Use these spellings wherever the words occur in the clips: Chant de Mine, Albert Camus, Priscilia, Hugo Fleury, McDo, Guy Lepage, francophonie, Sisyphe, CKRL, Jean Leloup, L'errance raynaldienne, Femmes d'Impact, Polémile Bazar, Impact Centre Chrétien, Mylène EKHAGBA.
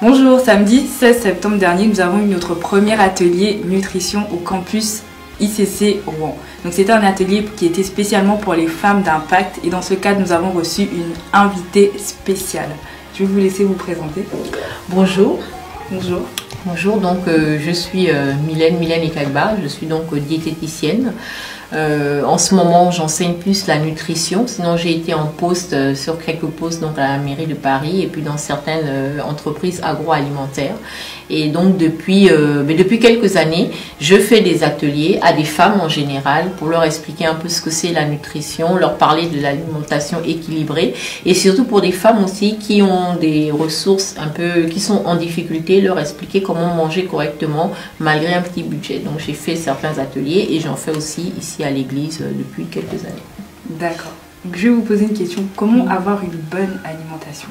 Bonjour, samedi 16 septembre dernier, nous avons eu notre premier atelier nutrition au campus ICC Rouen. Donc c'était un atelier qui était spécialement pour les femmes d'impact et dans ce cadre, nous avons reçu une invitée spéciale. Je vais vous laisser vous présenter. Bonjour. Bonjour. Bonjour, donc je suis Mylène EKHAGBA, je suis donc diététicienne. En ce moment, j'enseigne plus la nutrition, sinon j'ai été en poste sur quelques postes donc à la mairie de Paris et puis dans certaines entreprises agroalimentaires. Et donc depuis quelques années, je fais des ateliers à des femmes en général pour leur expliquer un peu ce que c'est la nutrition, leur parler de l'alimentation équilibrée et surtout pour des femmes aussi qui ont des ressources un peu, qui sont en difficulté, leur expliquer comment manger correctement malgré un petit budget. Donc j'ai fait certains ateliers et j'en fais aussi ici à l'église depuis quelques années. D'accord. Je vais vous poser une question. Comment avoir une bonne alimentation ?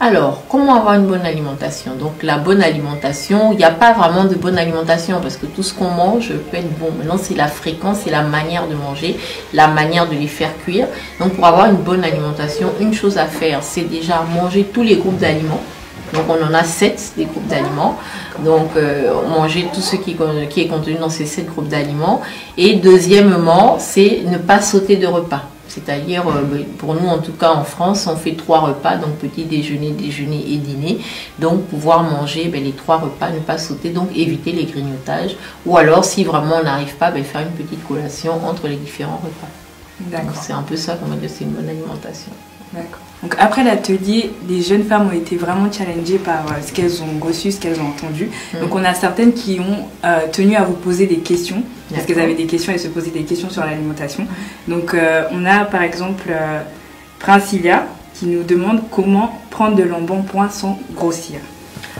Alors, comment avoir une bonne alimentation? Donc, la bonne alimentation, il n'y a pas vraiment de bonne alimentation parce que tout ce qu'on mange peut être bon. Maintenant, c'est la fréquence, c'est la manière de manger, la manière de les faire cuire. Donc, pour avoir une bonne alimentation, une chose à faire, c'est déjà manger tous les groupes d'aliments. Donc on en a 7 des groupes d'aliments, donc manger tout ce qui est contenu dans ces 7 groupes d'aliments. Et deuxièmement, c'est ne pas sauter de repas. C'est-à-dire, pour nous en tout cas en France, on fait 3 repas, donc petit déjeuner, déjeuner et dîner. Donc pouvoir manger les 3 repas, ne pas sauter, donc éviter les grignotages. Ou alors si vraiment on n'arrive pas, faire une petite collation entre les différents repas. D'accord. C'est un peu ça qu'on va dire, c'est une bonne alimentation. D'accord. Donc après l'atelier, les jeunes femmes ont été vraiment challengées par ce qu'elles ont reçu, ce qu'elles ont entendu. Donc on a certaines qui ont tenu à vous poser des questions, parce qu'elles avaient des questions et se posaient des questions sur l'alimentation. Donc on a par exemple Priscilia qui nous demande comment prendre de l'embonpoint sans grossir.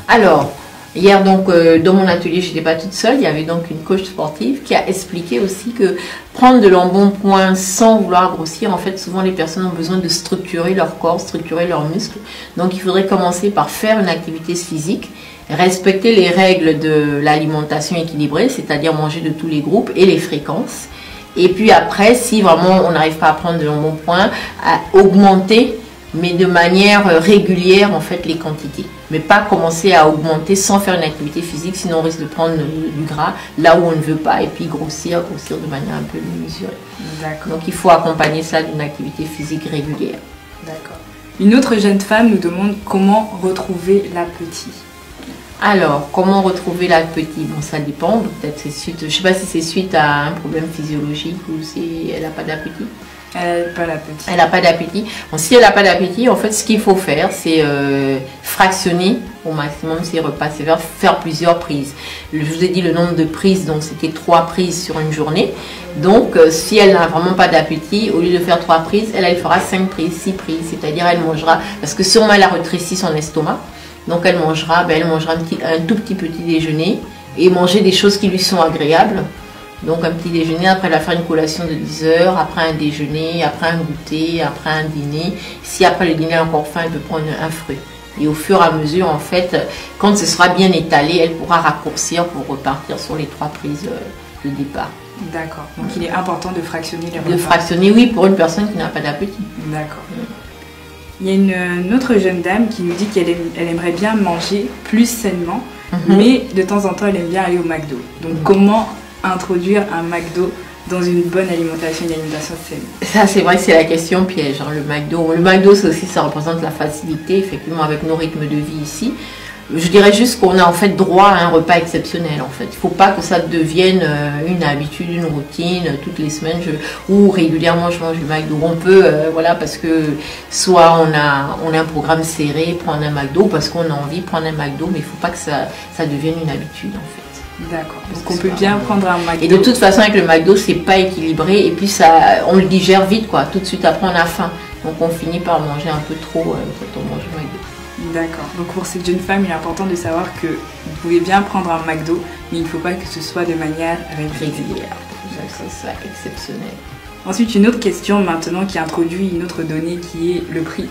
Alors... Hier, donc, dans mon atelier, je n'étais pas toute seule, il y avait donc une coach sportive qui a expliqué aussi que prendre de l'embonpoint sans vouloir grossir, en fait, souvent les personnes ont besoin de structurer leur corps, structurer leurs muscles. Donc, il faudrait commencer par faire une activité physique, respecter les règles de l'alimentation équilibrée, c'est-à-dire manger de tous les groupes et les fréquences. Et puis après, si vraiment on n'arrive pas à prendre de l'embonpoint, à augmenter, mais de manière régulière, en fait, les quantités. Mais pas commencer à augmenter sans faire une activité physique, sinon on risque de prendre du gras là où on ne veut pas et puis grossir de manière un peu démesurée. D'accord. Donc il faut accompagner ça d'une activité physique régulière. D'accord. Une autre jeune femme nous demande comment retrouver l'appétit. Alors, comment retrouver l'appétit? Bon, ça dépend. Peut-être c'est suite, je ne sais pas si c'est suite à un problème physiologique ou si elle n'a pas d'appétit. Elle n'a pas d'appétit. Elle n'a pas d'appétit. Bon, si elle n'a pas d'appétit, en fait, ce qu'il faut faire, c'est fractionner au maximum ses repas, c'est faire plusieurs prises. Je vous ai dit le nombre de prises, donc c'était 3 prises sur une journée. Donc, si elle n'a vraiment pas d'appétit, au lieu de faire 3 prises, elle fera 5 prises, 6 prises, c'est-à-dire elle mangera, parce que sûrement elle a rétréci son estomac, donc elle mangera, un tout petit déjeuner et manger des choses qui lui sont agréables. Donc un petit déjeuner, après elle va faire une collation de 10 heures, après un déjeuner, après un goûter, après un dîner. Si après le dîner elle a encore faim, elle peut prendre un fruit. Et au fur et à mesure, en fait, quand ce sera bien étalé, elle pourra raccourcir pour repartir sur les 3 prises de départ. D'accord. Donc il est important de fractionner les repas. De fractionner, oui, pour une personne qui n'a pas d'appétit. D'accord. Il y a une autre jeune dame qui nous dit qu'elle aimerait bien manger plus sainement, mais de temps en temps, elle aime bien aller au McDo. Donc comment introduire un McDo dans une bonne alimentation, une alimentation saine? Ça, c'est vrai, c'est la question piège, hein, le McDo. Le McDo, c'est aussi, ça représente la facilité, effectivement, avec nos rythmes de vie ici. Je dirais juste qu'on a en fait droit à un repas exceptionnel, en fait. Il ne faut pas que ça devienne une habitude, une routine, toutes les semaines ou régulièrement je mange du McDo. On peut, voilà, parce que soit on a un programme serré, prendre un McDo, parce qu'on a envie de prendre un McDo, mais il ne faut pas que ça devienne une habitude, en fait. D'accord, donc on peut bien prendre un McDo. Et de toute façon, avec le McDo, c'est pas équilibré et puis ça, on le digère vite, quoi. Tout de suite après, on a faim. Donc on finit par manger un peu trop quand on mange le McDo. D'accord, donc pour cette jeune femme, il est important de savoir que vous pouvez bien prendre un McDo, mais il ne faut pas que ce soit de manière régulière. C'est ça, exceptionnel. Ensuite, une autre question maintenant qui introduit une autre donnée qui est le prix.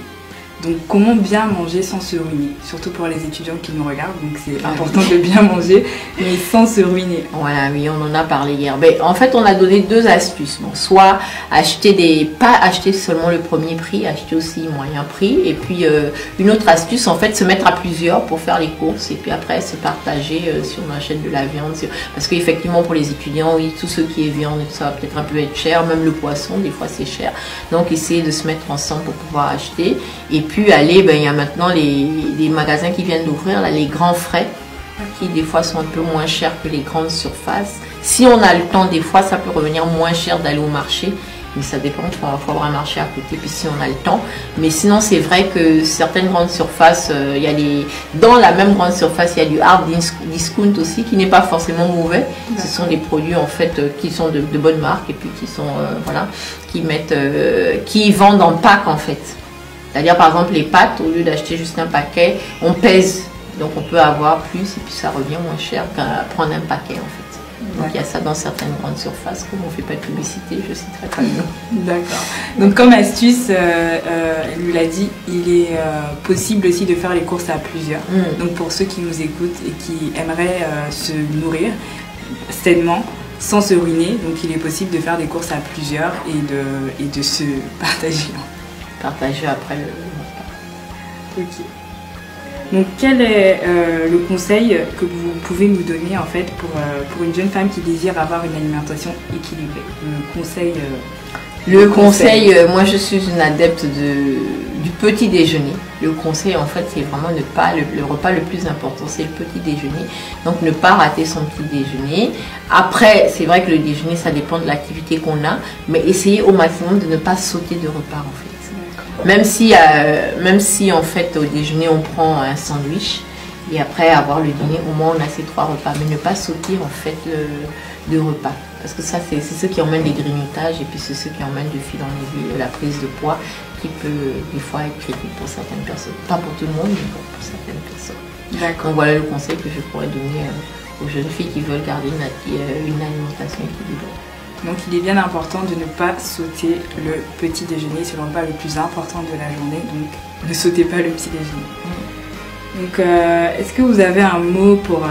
Donc comment bien manger sans se ruiner, surtout pour les étudiants qui nous regardent, donc c'est important de bien manger, mais sans se ruiner. Voilà, oui, on en a parlé hier. Mais en fait, on a donné deux astuces. Bon, soit acheter pas acheter seulement le premier prix, acheter aussi moyen prix. Et puis une autre astuce, en fait, se mettre à plusieurs pour faire les courses et puis après se partager si on achète de la viande. Parce qu'effectivement, pour les étudiants, oui, tout ce qui est viande, ça va peut-être un peu être cher, même le poisson, des fois c'est cher. Donc essayer de se mettre ensemble pour pouvoir acheter. Et puis aller, ben, il y a maintenant les magasins qui viennent d'ouvrir, les grands frais, qui des fois sont un peu moins chers que les grandes surfaces. Si on a le temps, des fois ça peut revenir moins cher d'aller au marché, mais ça dépend, il faut avoir un marché à côté, puis si on a le temps. Mais sinon c'est vrai que certaines grandes surfaces, dans la même grande surface, il y a du hard discount aussi, qui n'est pas forcément mauvais. Ce sont des produits en fait qui sont de bonnes marques et puis qui sont, voilà, qui vendent en pack en fait. C'est-à-dire par exemple les pâtes, au lieu d'acheter juste un paquet, on pèse. Donc on peut avoir plus et puis ça revient moins cher qu'à prendre un paquet en fait. Donc il y a ça dans certaines grandes surfaces, comme on ne fait pas de publicité, je ne citerai pas le nom. D'accord. Donc comme astuce, elle nous l'a dit, il est possible aussi de faire les courses à plusieurs. Donc pour ceux qui nous écoutent et qui aimeraient se nourrir sainement, sans se ruiner, donc il est possible de faire des courses à plusieurs et de se partager. Après le repas. Ok. Donc quel est le conseil que vous pouvez nous donner en fait pour une jeune femme qui désire avoir une alimentation équilibrée? Le conseil, moi je suis une adepte du petit déjeuner. Le conseil en fait c'est vraiment ne pas, le repas le plus important c'est le petit déjeuner, donc ne pas rater son petit déjeuner. Après c'est vrai que le déjeuner ça dépend de l'activité qu'on a, mais essayez au maximum de ne pas sauter de repas en fait. Même si en fait au déjeuner on prend un sandwich et après avoir le dîner, au moins on a ces trois repas, mais ne pas sauter en fait de repas, parce que ça c'est ce qui emmène les grignotages et puis c'est ce qui emmène du fil en aiguille la prise de poids qui peut des fois être critique pour certaines personnes, pas pour tout le monde mais pour certaines personnes. D'accord. Voilà le conseil que je pourrais donner aux jeunes filles qui veulent garder une alimentation équilibrée. Donc il est bien important de ne pas sauter le petit déjeuner, c'est le repas le plus important de la journée, donc ne sautez pas le petit déjeuner. Donc est-ce que vous avez un mot pour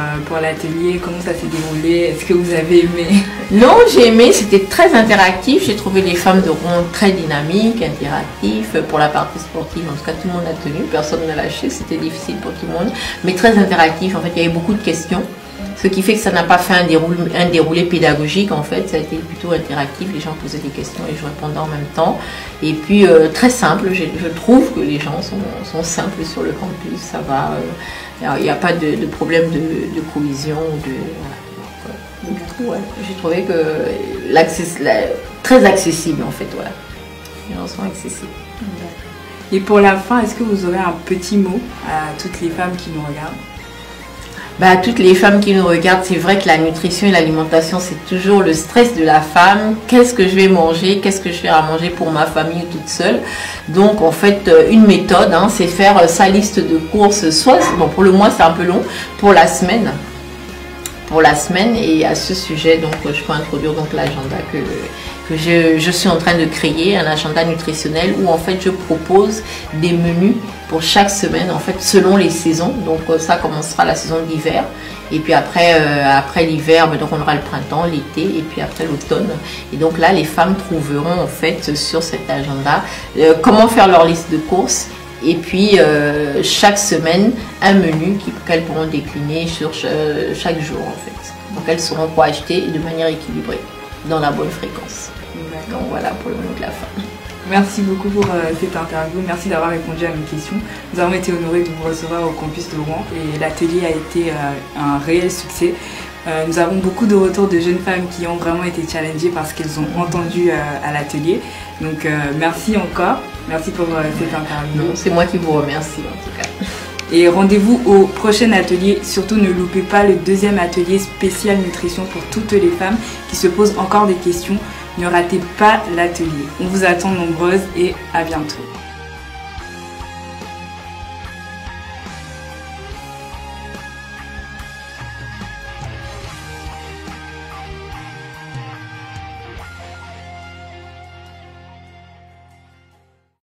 l'atelier, comment ça s'est déroulé, est-ce que vous avez aimé? Non, j'ai aimé, c'était très interactif, j'ai trouvé les femmes de Ronde très dynamiques, interactives, pour la partie sportive, en tout cas tout le monde a tenu, personne n'a lâché, c'était difficile pour tout le monde, mais très interactif, en fait il y avait beaucoup de questions. Ce qui fait que ça n'a pas fait un déroulé pédagogique en fait, ça a été plutôt interactif, les gens posaient des questions et je répondais en même temps. Et puis très simple, je trouve que les gens sont simples sur le campus, ça va, il n'y a pas de problème de cohésion. Voilà. J'ai trouvé que très accessible en fait, voilà. Les gens sont accessibles. Et pour la fin, est-ce que vous aurez un petit mot à toutes les femmes qui nous regardent? Bah, toutes les femmes qui nous regardent, c'est vrai que la nutrition et l'alimentation, c'est toujours le stress de la femme. Qu'est-ce que je vais manger? Qu'est-ce que je vais à manger pour ma famille toute seule? Donc, en fait, une méthode, hein, c'est faire sa liste de courses. Soit, bon, pour le mois, c'est un peu long, pour la semaine. Et à ce sujet, donc, je peux introduire donc l'agenda que je suis en train de créer, un agenda nutritionnel où en fait je propose des menus pour chaque semaine en fait selon les saisons. Donc ça commencera la saison d'hiver et puis après l'hiver, donc on aura le printemps, l'été et puis après l'automne. Et donc là les femmes trouveront en fait sur cet agenda comment faire leur liste de courses. Et puis chaque semaine un menu qu'elles pourront décliner sur chaque jour en fait. Donc elles sauront quoi acheter de manière équilibrée, dans la bonne fréquence. Donc voilà pour le mot de la fin. Merci beaucoup pour cette interview, merci d'avoir répondu à mes questions. Nous avons été honorés de vous recevoir au campus de Rouen et l'atelier a été un réel succès. Nous avons beaucoup de retours de jeunes femmes qui ont vraiment été challengées parce qu'elles ont entendu à l'atelier. Donc merci encore, merci pour cette interview. C'est moi qui vous remercie en tout cas. Et rendez-vous au prochain atelier, surtout ne loupez pas le deuxième atelier spécial nutrition pour toutes les femmes qui se posent encore des questions. Ne ratez pas l'atelier. On vous attend nombreuses et à bientôt.